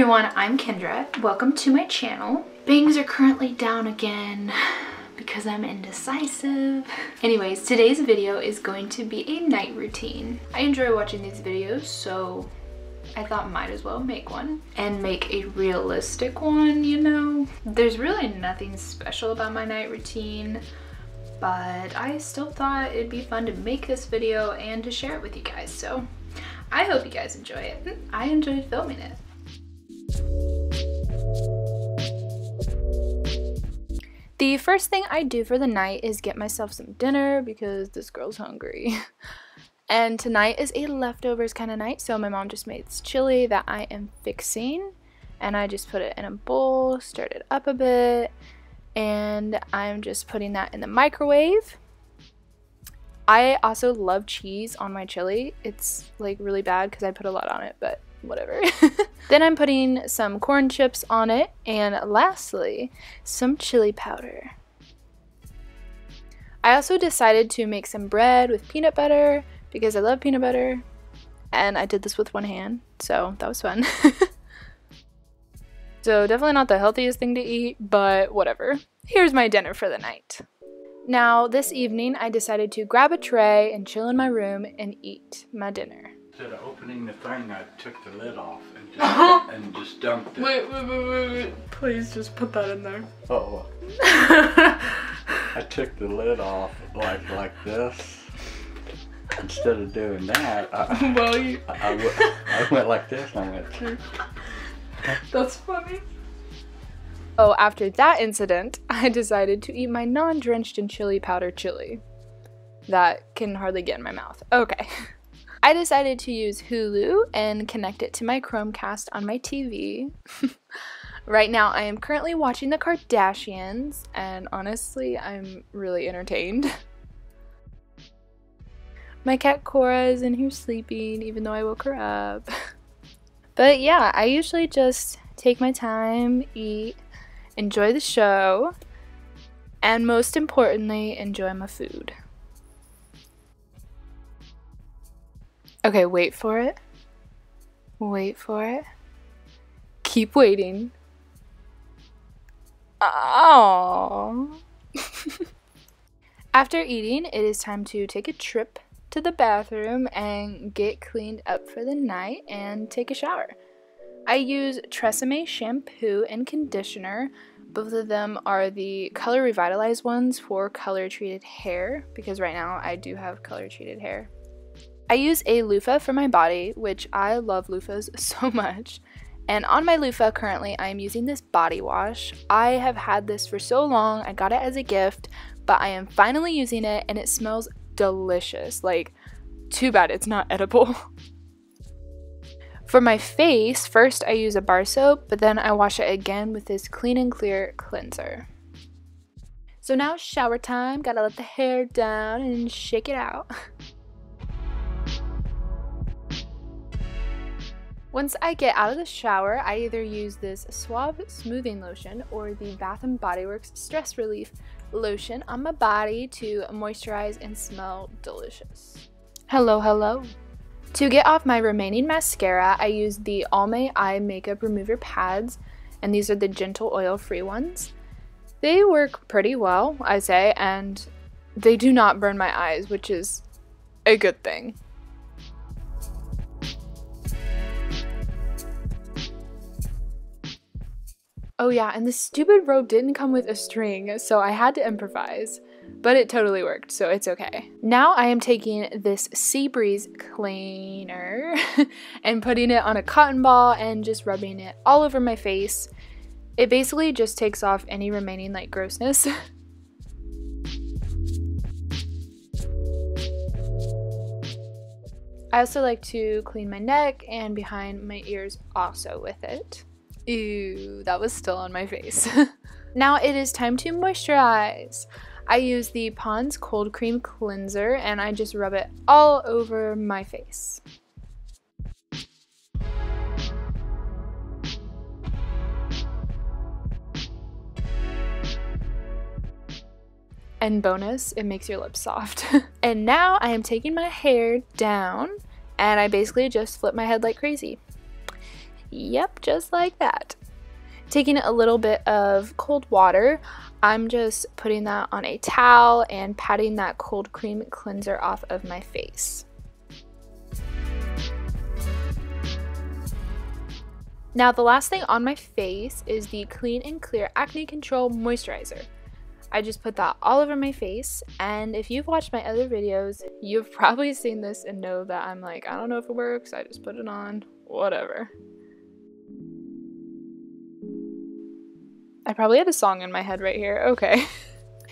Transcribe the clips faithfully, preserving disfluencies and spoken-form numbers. everyone, I'm Kendra. Welcome to my channel. Bangs are currently down again because I'm indecisive. Anyways, today's video is going to be a night routine. I enjoy watching these videos, so I thought might as well make one and make a realistic one, you know? There's really nothing special about my night routine, but I still thought it'd be fun to make this video and to share it with you guys, so I hope you guys enjoy it. I enjoyed filming it. The first thing I do for the night is get myself some dinner because this girl's hungry. And tonight is a leftovers kind of night, so my mom just made this chili that I am fixing. And I just put it in a bowl, stirred it up a bit, and I'm just putting that in the microwave. I also love cheese on my chili. It's like really bad because I put a lot on it, but whatever. Then I'm putting some corn chips on it, and lastly, some chili powder. I also decided to make some bread with peanut butter because I love peanut butter, and I did this with one hand, so that was fun. So definitely not the healthiest thing to eat, but whatever. Here's my dinner for the night. Now, this evening, I decided to grab a tray and chill in my room and eat my dinner. Instead of opening the thing, I took the lid off and just, uh-huh. and just dumped it. Wait, wait, wait, wait, wait. Please just put that in there. Uh-oh. I took the lid off like like this. Instead of doing that, I, well, you... I, I, I went like this and I went... That's funny. Oh, after that incident, I decided to eat my non-drenched in chili powder chili. That can hardly get in my mouth. Okay. I decided to use Hulu and connect it to my Chromecast on my T V. Right now, I am currently watching The Kardashians, and honestly, I'm really entertained. My cat Cora is in here sleeping, even though I woke her up. But yeah, I usually just take my time, eat, enjoy the show, and most importantly, enjoy my food. Okay, wait for it. Wait for it. Keep waiting. Oh. After eating, it is time to take a trip to the bathroom and get cleaned up for the night and take a shower. I use Tresemme shampoo and conditioner. Both of them are the color revitalized ones for color treated hair, because right now I do have color treated hair. I use a loofah for my body, which I love loofahs so much. And on my loofah currently, I am using this body wash. I have had this for so long. I got it as a gift, but I am finally using it and it smells delicious. Like, too bad it's not edible. For my face, first I use a bar soap, but then I wash it again with this Clean and Clear cleanser. So now shower time, gotta let the hair down and shake it out. Once I get out of the shower, I either use this Suave smoothing lotion or the Bath and Body Works Stress Relief lotion on my body to moisturize and smell delicious. Hello, hello. To get off my remaining mascara, I use the Almay Eye Makeup Remover Pads, and these are the gentle oil-free ones. They work pretty well, I say, and they do not burn my eyes, which is a good thing. Oh yeah, and this stupid robe didn't come with a string, so I had to improvise. But it totally worked, so it's okay. Now I am taking this Sea Breeze cleaner and putting it on a cotton ball and just rubbing it all over my face. It basically just takes off any remaining like grossness. I also like to clean my neck and behind my ears also with it. Ew, that was still on my face. Now it is time to moisturize. I use the Pond's Cold Cream Cleanser and I just rub it all over my face. And bonus, it makes your lips soft. And now I am taking my hair down and I basically just flip my head like crazy. Yep, just like that. Taking a little bit of cold water, I'm just putting that on a towel and patting that cold cream cleanser off of my face. Now the last thing on my face is the Clean and Clear Acne Control Moisturizer. I just put that all over my face, and if you've watched my other videos, you've probably seen this and know that I'm like, I don't know if it works, I just put it on, whatever. I probably had a song in my head right here, okay.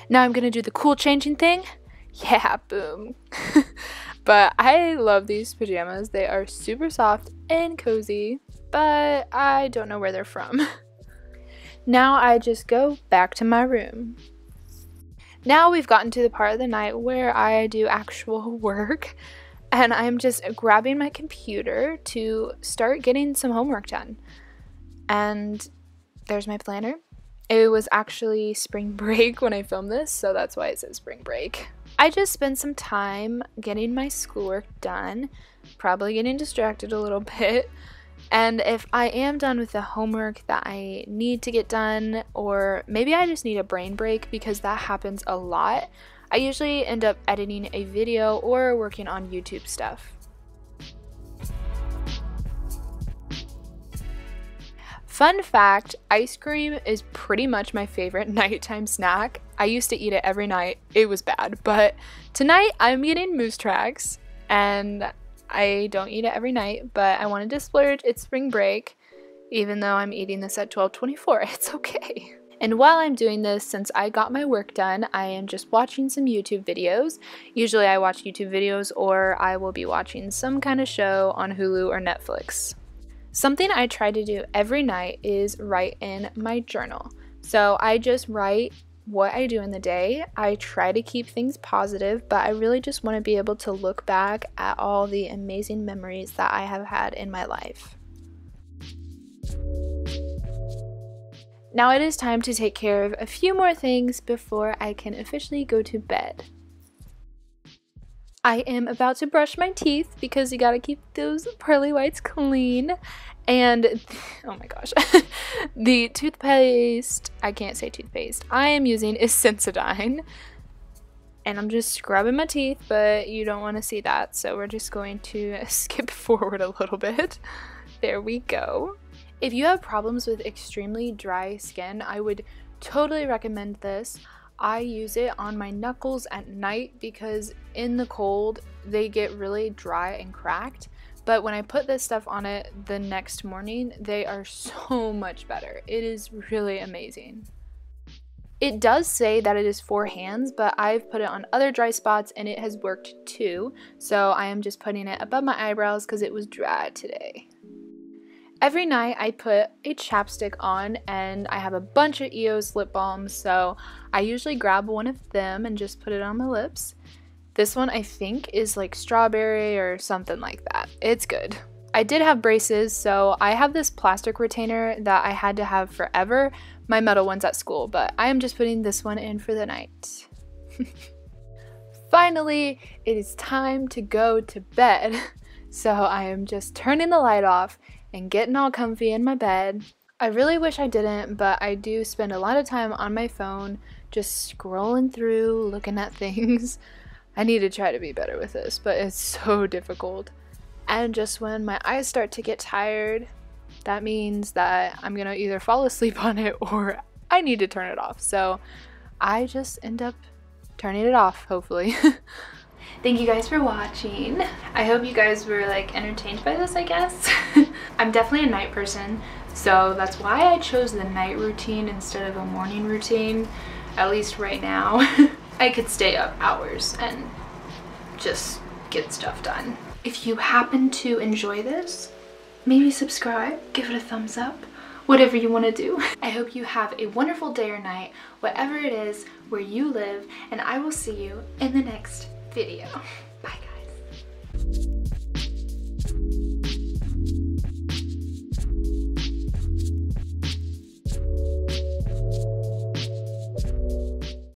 Now I'm gonna do the cool changing thing. Yeah, boom. But I love these pajamas. They are super soft and cozy, but I don't know where they're from. Now I just go back to my room. Now we've gotten to the part of the night where I do actual work, and I'm just grabbing my computer to start getting some homework done. And there's my planner. It was actually spring break when I filmed this, so that's why it says spring break. I just spent some time getting my schoolwork done, probably getting distracted a little bit, and if I am done with the homework that I need to get done, or maybe I just need a brain break because that happens a lot, I usually end up editing a video or working on YouTube stuff. Fun fact, ice cream is pretty much my favorite nighttime snack. I used to eat it every night. It was bad, but tonight I'm getting Moose Tracks, and I don't eat it every night, but I wanted to splurge. It's spring break, even though I'm eating this at twelve twenty-four. It's okay. And while I'm doing this, since I got my work done, I am just watching some YouTube videos. Usually I watch YouTube videos, or I will be watching some kind of show on Hulu or Netflix. Something I try to do every night is write in my journal. So I just write what I do in the day. I try to keep things positive, but I really just want to be able to look back at all the amazing memories that I have had in my life. Now it is time to take care of a few more things before I can officially go to bed. I am about to brush my teeth because you gotta keep those pearly whites clean. And, oh my gosh, the toothpaste, I can't say toothpaste, I am using is Sensodyne. And I'm just scrubbing my teeth, but you don't wanna see that, so we're just going to skip forward a little bit. There we go. If you have problems with extremely dry skin, I would totally recommend this. I use it on my knuckles at night because in the cold they get really dry and cracked, but when I put this stuff on it the next morning, they are so much better. It is really amazing. It does say that it is for hands, but I've put it on other dry spots and it has worked too, so I am just putting it above my eyebrows because it was dry today. Every night I put a chapstick on, and I have a bunch of E O S lip balms, so I usually grab one of them and just put it on my lips. This one I think is like strawberry or something like that. It's good. I did have braces, so I have this plastic retainer that I had to have forever. My metal one's at school, but I am just putting this one in for the night. Finally, it is time to go to bed. So I am just turning the light off and getting all comfy in my bed. I really wish I didn't, but I do spend a lot of time on my phone just scrolling through, looking at things. I need to try to be better with this, but it's so difficult. And just when my eyes start to get tired, that means that I'm gonna either fall asleep on it or I need to turn it off. So I just end up turning it off, hopefully. Thank you guys for watching. I hope you guys were like entertained by this, I guess. I'm definitely a night person, so that's why I chose the night routine instead of a morning routine, at least right now. I could stay up hours and just get stuff done. If you happen to enjoy this, maybe subscribe, give it a thumbs up, whatever you want to do. I hope you have a wonderful day or night, whatever it is, where you live, and I will see you in the next video. video.